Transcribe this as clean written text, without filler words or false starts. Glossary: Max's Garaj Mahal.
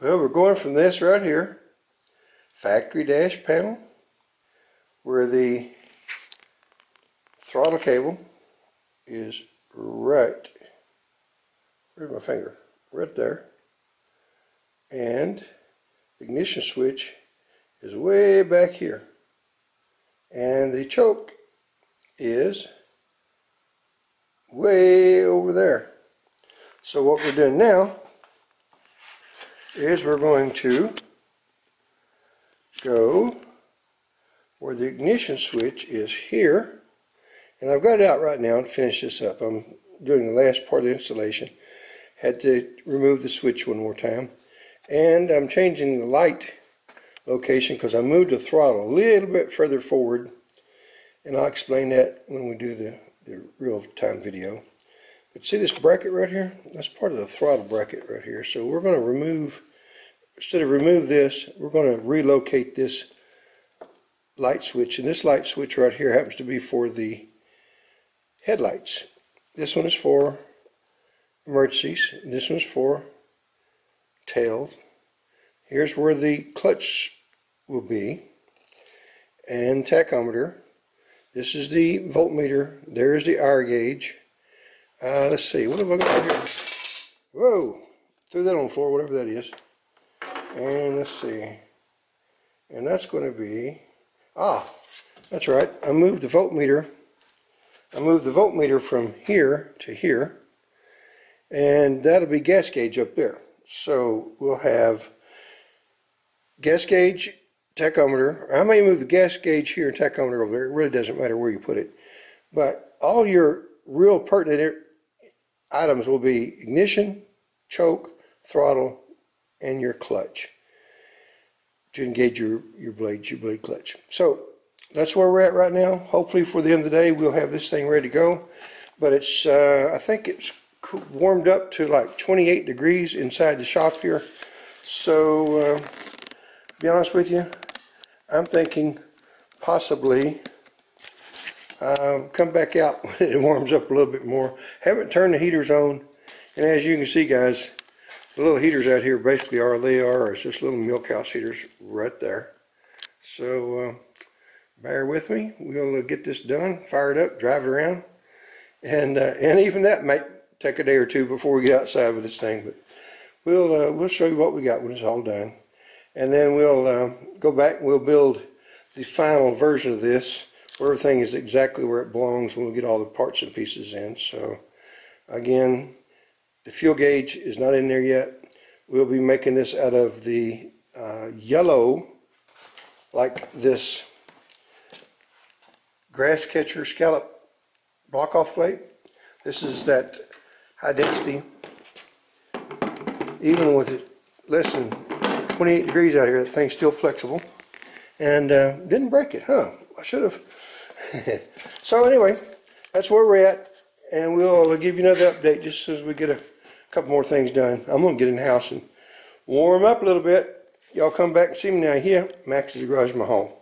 Well, we're going from this right here, factory dash panel, where the throttle cable is right, where's my finger? Right there. And the ignition switch is way back here. And the choke is way over there. So what we're doing now is we're going to go where the ignition switch is here, and I've got it out right now to finish this up. I'm doing the last part of the installation. Had to remove the switch one more time, and I'm changing the light location because I moved the throttle a little bit further forward, and I'll explain that when we do the real-time video. But see this bracket right here? That's part of the throttle bracket right here. So we're going to remove, instead of remove this, we're going to relocate this light switch. And this light switch right here happens to be for the headlights. This one is for emergencies. And this one's for tail. Here's where the clutch will be. And tachometer. This is the voltmeter. There's the hour gauge. Let's see, what have I got here? Whoa! Threw that on the floor, whatever that is. And let's see. And that's going to be... Ah! That's right. I moved the voltmeter. I moved the voltmeter from here to here. And that'll be gas gauge up there. So we'll have gas gauge, tachometer. I may move the gas gauge here and tachometer over there. It really doesn't matter where you put it. But all your real pertinent items will be ignition, choke, throttle, and your clutch to engage your blade clutch. So that's where we're at right now. Hopefully for the end of the day we'll have this thing ready to go. But it's I think it's warmed up to like 28 degrees inside the shop here. So to be honest with you, I'm thinking possibly come back out when it warms up a little bit more. Haven't turned the heaters on, and as you can see, guys, the little heaters out here basically are just little milk house heaters right there. So bear with me. We'll get this done, fire it up, drive it around, and even that might take a day or two before we get outside with this thing. But we'll show you what we got when it's all done, and then we'll go back and we'll build the final version of this. Everything is exactly where it belongs when we get all the parts and pieces in. So again, the fuel gauge is not in there yet. We'll be making this out of the yellow, like this grass catcher scallop block off plate. This is that high density. Even with it less than 28 degrees out here, that thing's still flexible. And didn't break it, huh? I should have. So anyway, that's where we're at, and we'll give you another update just as soon as we get a couple more things done. I'm going to get in the house and warm up a little bit. Y'all come back and see me now here, Max's Garaj Mahal.